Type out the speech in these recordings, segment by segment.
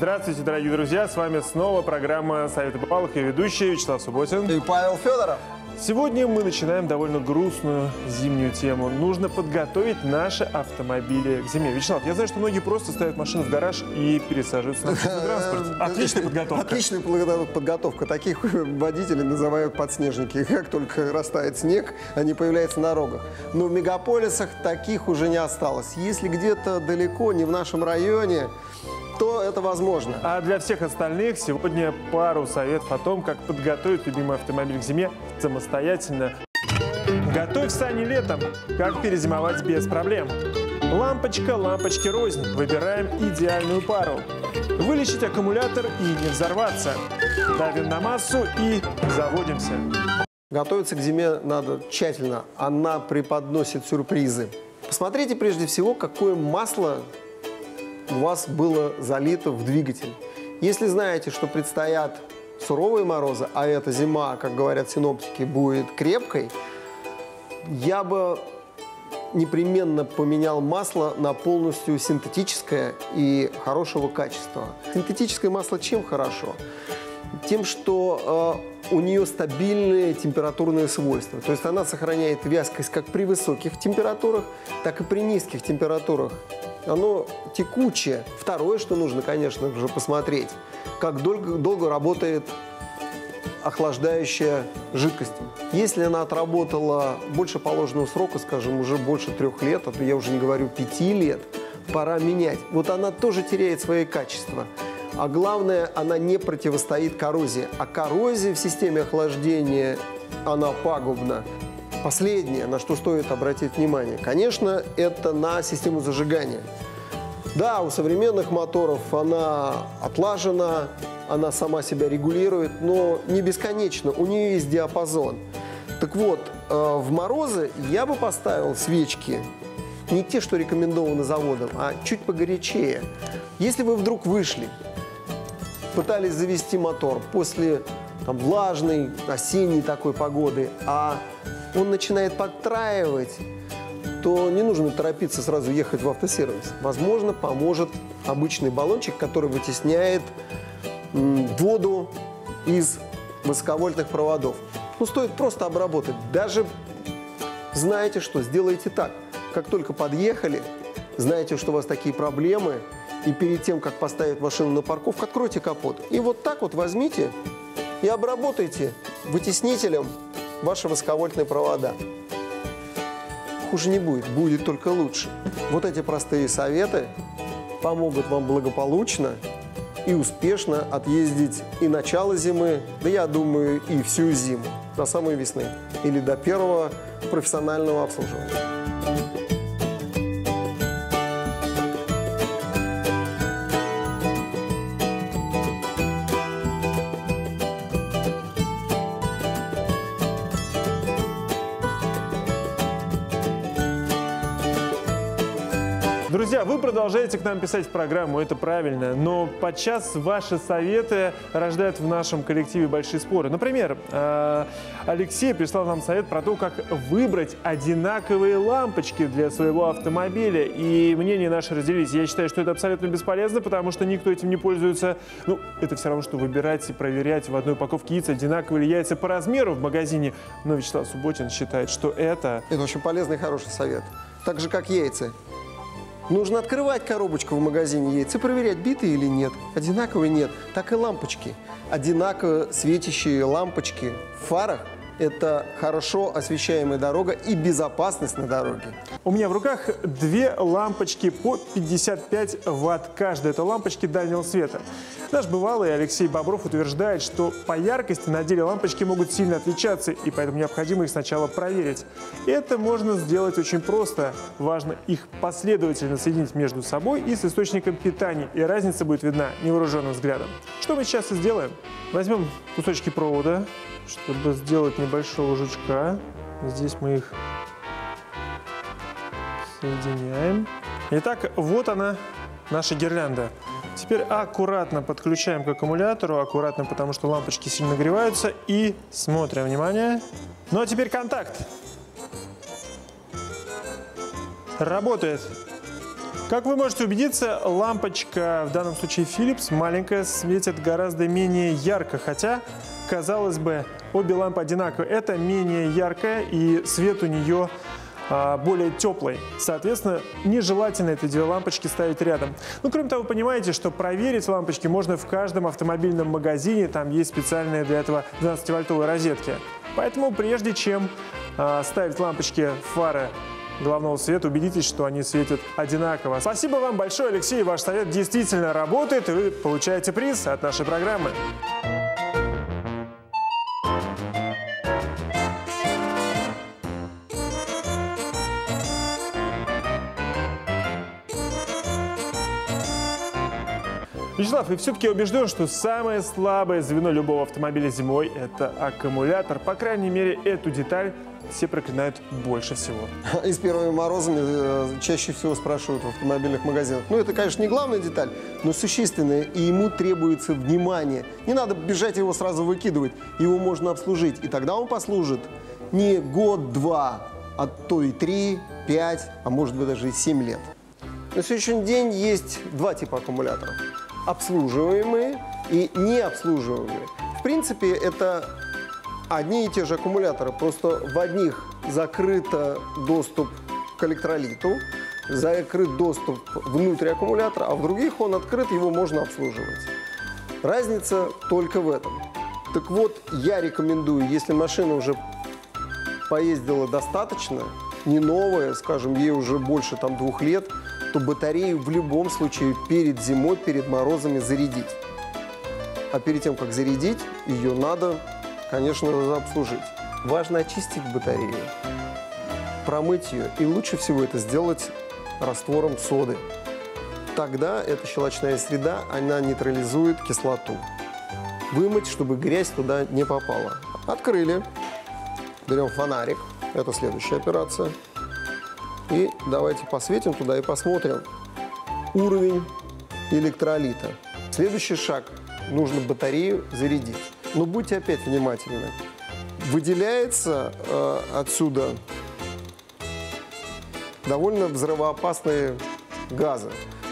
Здравствуйте, дорогие друзья! С вами снова программа «Советы бывалых» и ведущие Вячеслав Субботин и Павел Федоров. Сегодня мы начинаем довольно грустную зимнюю тему. Нужно подготовить наши автомобили к зиме. Вячеслав, я знаю, что многие просто ставят машину в гараж и пересаживаются на транспорт. Отличная подготовка. Отличная подготовка. Таких водителей называют подснежники. Как только растает снег, они появляются на рогах. Но в мегаполисах таких уже не осталось. Если где-то далеко, не в нашем районе, то это возможно. А для всех остальных сегодня пару советов о том, как подготовить любимый автомобиль к зиме самостоятельно. Готовь сани летом. Как перезимовать без проблем. Лампочка лампочки рознь. Выбираем идеальную пару. Вылечить аккумулятор и не взорваться. Давим на массу и заводимся. Готовиться к зиме надо тщательно. Она преподносит сюрпризы. Посмотрите прежде всего, какое масло у вас было залито в двигатель. Если знаете, что предстоят суровые морозы, а эта зима, как говорят синоптики, будет крепкой, я бы непременно поменял масло на полностью синтетическое и хорошего качества. Синтетическое масло чем хорошо? Тем, что у нее стабильные температурные свойства. То есть она сохраняет вязкость как при высоких температурах, так и при низких температурах. Оно текучее. Второе, что нужно, конечно же, посмотреть, как долго работает охлаждающая жидкость. Если она отработала больше положенного срока, скажем, уже больше 3 лет, а то я уже не говорю 5 лет, пора менять. Вот она тоже теряет свои качества. А главное, она не противостоит коррозии. А коррозия в системе охлаждения, она пагубна. Последнее, на что стоит обратить внимание, конечно, это на систему зажигания. Да, у современных моторов она отлажена, она сама себя регулирует, но не бесконечно, у нее есть диапазон. Так вот, в морозы я бы поставил свечки, не те, что рекомендованы заводом, а чуть погорячее. Если вы вдруг вышли, пытались завести мотор после там влажной осенней такой погоды, а он начинает подтраивать, то не нужно торопиться сразу ехать в автосервис. Возможно, поможет обычный баллончик, который вытесняет воду из высоковольтных проводов. Ну, стоит просто обработать. Даже знаете, что сделаете так. Как только подъехали, знаете, что у вас такие проблемы, и перед тем, как поставить машину на парковку, откройте капот. И вот так вот возьмите и обработайте вытеснителем ваши высоковольтные провода. Хуже не будет, будет только лучше. Вот эти простые советы помогут вам благополучно и успешно отъездить и начало зимы, да я думаю, и всю зиму, до самой весны или до первого профессионального обслуживания. Друзья, вы продолжаете к нам писать в программу, это правильно, но подчас ваши советы рождают в нашем коллективе большие споры. Например, Алексей прислал нам совет про то, как выбрать одинаковые лампочки для своего автомобиля, и мнения наши разделились. Я считаю, что это абсолютно бесполезно, потому что никто этим не пользуется. Ну, это все равно, что выбирать и проверять в одной упаковке яйца, одинаковые ли яйца по размеру в магазине. Но Вячеслав Субботин считает, что это... Это очень полезный и хороший совет. Так же, как яйца. Нужно открывать коробочку в магазине яйца, проверять, битые или нет, одинаковые нет. Так и лампочки. Одинаково светящие лампочки в фарах – это хорошо освещаемая дорога и безопасность на дороге. У меня в руках 2 лампочки по 55 ватт каждая. Это лампочки дальнего света. Наш бывалый Алексей Бобров утверждает, что по яркости на деле лампочки могут сильно отличаться, и поэтому необходимо их сначала проверить. Это можно сделать очень просто. Важно их последовательно соединить между собой и с источником питания, и разница будет видна невооруженным взглядом. Что мы сейчас и сделаем? Возьмем кусочки провода, чтобы сделать небольшого жучка. Здесь мы их соединяем. Итак, вот она, наша гирлянда. Теперь аккуратно подключаем к аккумулятору, аккуратно, потому что лампочки сильно нагреваются, и смотрим, внимание. Ну а теперь контакт. Работает. Как вы можете убедиться, лампочка, в данном случае Philips, маленькая, светит гораздо менее ярко, хотя, казалось бы, обе лампы одинаковые. Это менее яркая, и свет у нее более теплый. Соответственно, нежелательно эти две лампочки ставить рядом. Ну, кроме того, вы понимаете, что проверить лампочки можно в каждом автомобильном магазине. Там есть специальные для этого 12-вольтовые розетки. Поэтому прежде чем ставить лампочки фары головного света, убедитесь, что они светят одинаково. Спасибо вам большое, Алексей. Ваш совет действительно работает, и вы получаете приз от нашей программы. Вячеслав, и все-таки я убежден, что самое слабое звено любого автомобиля зимой – это аккумулятор. По крайней мере, эту деталь все проклинают больше всего. И с первыми морозами чаще всего спрашивают в автомобильных магазинах. Ну, это, конечно, не главная деталь, но существенная, и ему требуется внимание. Не надо бежать его сразу выкидывать, его можно обслужить. И тогда он послужит не год-два, а то и 3, 5, а может быть даже и 7 лет. На сегодняшний день есть два типа аккумуляторов. Обслуживаемые и необслуживаемые. В принципе, это одни и те же аккумуляторы, просто в одних закрыт доступ к электролиту, закрыт доступ внутрь аккумулятора, а в других он открыт, его можно обслуживать. Разница только в этом. Так вот, я рекомендую, если машина уже поездила достаточно, не новая, скажем, ей уже больше 2 лет, то батарею в любом случае перед зимой, перед морозами зарядить. А перед тем, как зарядить, ее надо, конечно, обслужить. Важно очистить батарею, промыть ее. И лучше всего это сделать раствором соды. Тогда эта щелочная среда, она нейтрализует кислоту. Вымыть, чтобы грязь туда не попала. Открыли. Берем фонарик. Это следующая операция. И давайте посветим туда и посмотрим уровень электролита. Следующий шаг. Нужно батарею зарядить. Но будьте опять внимательны. Выделяется отсюда довольно взрывоопасные газы.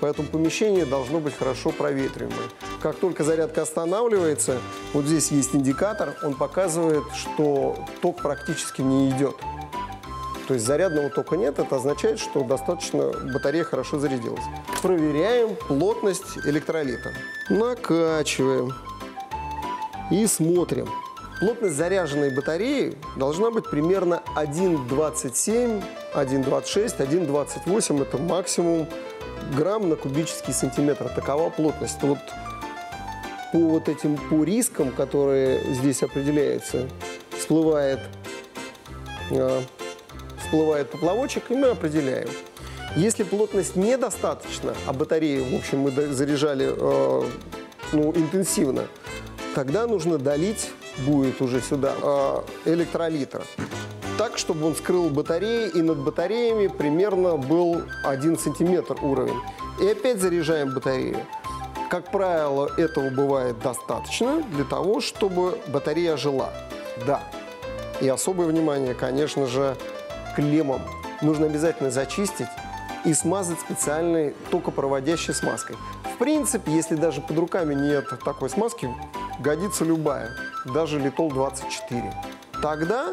Поэтому помещение должно быть хорошо проветриваемое. Как только зарядка останавливается, вот здесь есть индикатор, он показывает, что ток практически не идет. То есть зарядного тока нет, это означает, что достаточно батарея хорошо зарядилась. Проверяем плотность электролита. Накачиваем и смотрим. Плотность заряженной батареи должна быть примерно 1,27, 1,26, 1,28. Это максимум грамм на кубический сантиметр. Такова плотность. Вот по рискам, которые здесь определяются, всплывает поплавочек, и мы определяем. Если плотность недостаточна, а батарею, в общем, мы заряжали интенсивно, тогда нужно долить будет уже сюда электролитра. Так, чтобы он скрыл батареи, и над батареями примерно был 1 сантиметр уровень. И опять заряжаем батарею. Как правило, этого бывает достаточно для того, чтобы батарея жила. Да. И особое внимание, конечно же, клеммам нужно обязательно зачистить и смазать специальной токопроводящей смазкой. В принципе, если даже под руками нет такой смазки, годится любая, даже Литол 24. Тогда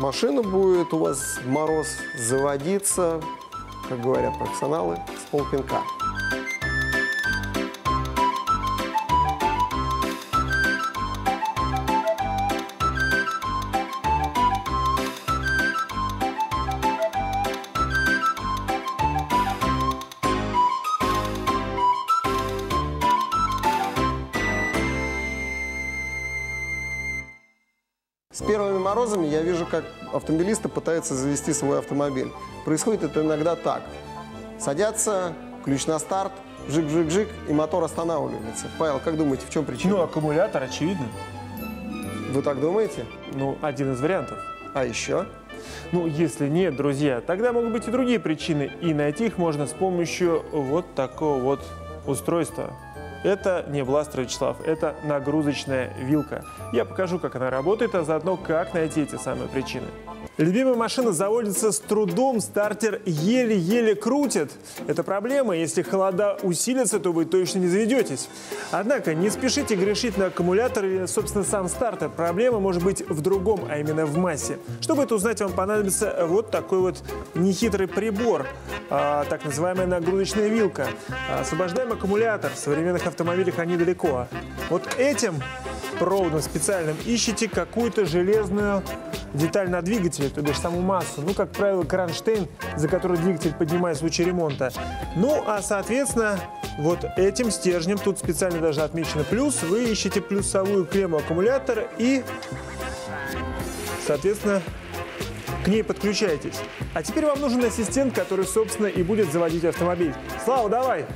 машина будет у вас в мороз заводиться, как говорят профессионалы, с полпинка. С первыми морозами я вижу, как автомобилисты пытаются завести свой автомобиль. Происходит это иногда так. Садятся, ключ на старт, жик-жик-жик, и мотор останавливается. Павел, как думаете, в чем причина? Ну, аккумулятор, очевидно. Вы так думаете? Ну, один из вариантов. А еще? Ну, если нет, друзья, тогда могут быть и другие причины. И найти их можно с помощью вот такого вот устройства. Это не бластер, Вячеслав, это нагрузочная вилка. Я покажу, как она работает, а заодно, как найти эти самые причины. Любимая машина заводится с трудом, стартер еле-еле крутит. Это проблема. Если холода усилятся, то вы точно не заведетесь. Однако не спешите грешить на аккумулятор или, собственно, сам стартер. Проблема может быть в другом, а именно в массе. Чтобы это узнать, вам понадобится вот такой вот нехитрый прибор, так называемая нагрузочная вилка. Освобождаем аккумулятор. В современных автомобилях они далеко. Вот этим проводом специальным ищите какую-то железную деталь на двигателе, то бишь саму массу, ну, как правило, кронштейн, за который двигатель поднимает в случае ремонта. Ну, а, соответственно, вот этим стержнем, тут специально даже отмечено плюс, вы ищете плюсовую клемму аккумулятора и, соответственно, к ней подключаетесь. А теперь вам нужен ассистент, который, собственно, и будет заводить автомобиль. Слава, давай!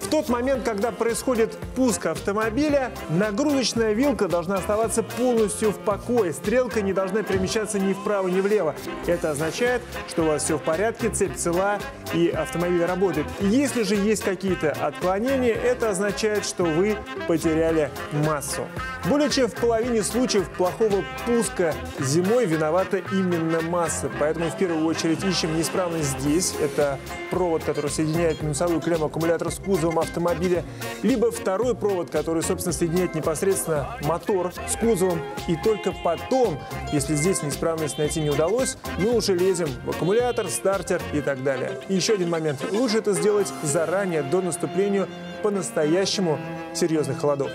В тот момент, когда происходит пуск автомобиля, нагрузочная вилка должна оставаться полностью в покое. Стрелка не должна перемещаться ни вправо, ни влево. Это означает, что у вас все в порядке, цепь цела и автомобиль работает. Если же есть какие-то отклонения, это означает, что вы потеряли массу. Более чем в половине случаев плохого пуска зимой виновата именно масса. Поэтому в первую очередь ищем неисправность здесь. Это провод, который соединяет минусовую клемму аккумулятора с кузовом автомобиля, либо второй провод, который, собственно, соединяет непосредственно мотор с кузовом. И только потом, если здесь неисправность найти не удалось, мы уже лезем в аккумулятор, стартер и так далее. И еще один момент. Лучше это сделать заранее, до наступления по-настоящему серьезных холодов.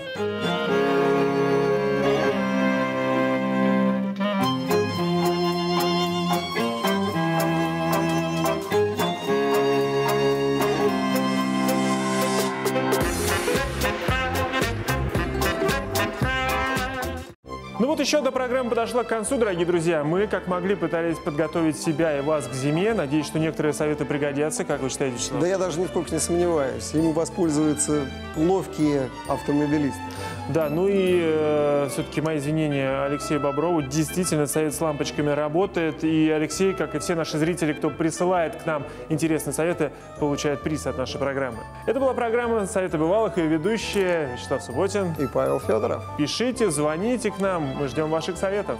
Ну вот еще до программы подошла к концу, дорогие друзья. Мы, как могли, пытались подготовить себя и вас к зиме. Надеюсь, что некоторые советы пригодятся. Как вы считаете, Вячеслав? Да я даже нисколько не сомневаюсь. Ими воспользуются ловкие автомобилисты. Да, ну и все-таки мои извинения Алексею Боброву. Действительно, совет с лампочками работает. И Алексей, как и все наши зрители, кто присылает к нам интересные советы, получает приз от нашей программы. Это была программа «Советы бывалых» и ведущие Вячеслав Субботин и Павел Федоров. Пишите, звоните к нам. Мы ждем ваших советов.